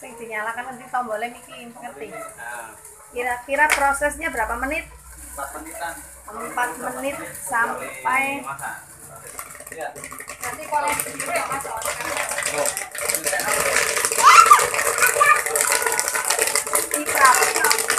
Sing dinyalakan nanti tombolnya iki, ngerti? Kira-kira prosesnya berapa menit? 4 menit sampai nanti kolek dulu ya Mas. Di